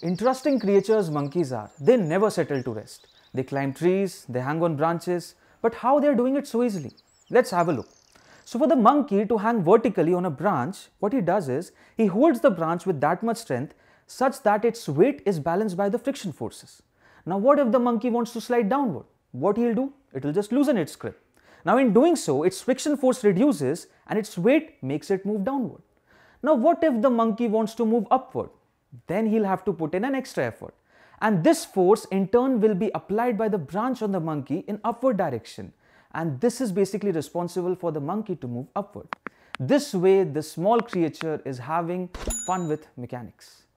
Interesting creatures monkeys are. They never settle to rest. They climb trees, they hang on branches, but how they are doing it so easily? Let's have a look. So for the monkey to hang vertically on a branch, what he does is, he holds the branch with that much strength such that its weight is balanced by the friction forces. Now what if the monkey wants to slide downward? What he'll do? It'll just loosen its grip. Now in doing so, its friction force reduces and its weight makes it move downward. Now what if the monkey wants to move upward? Then he'll have to put in an extra effort. And this force in turn will be applied by the branch on the monkey in upward direction. And this is basically responsible for the monkey to move upward. This way, the small creature is having fun with mechanics.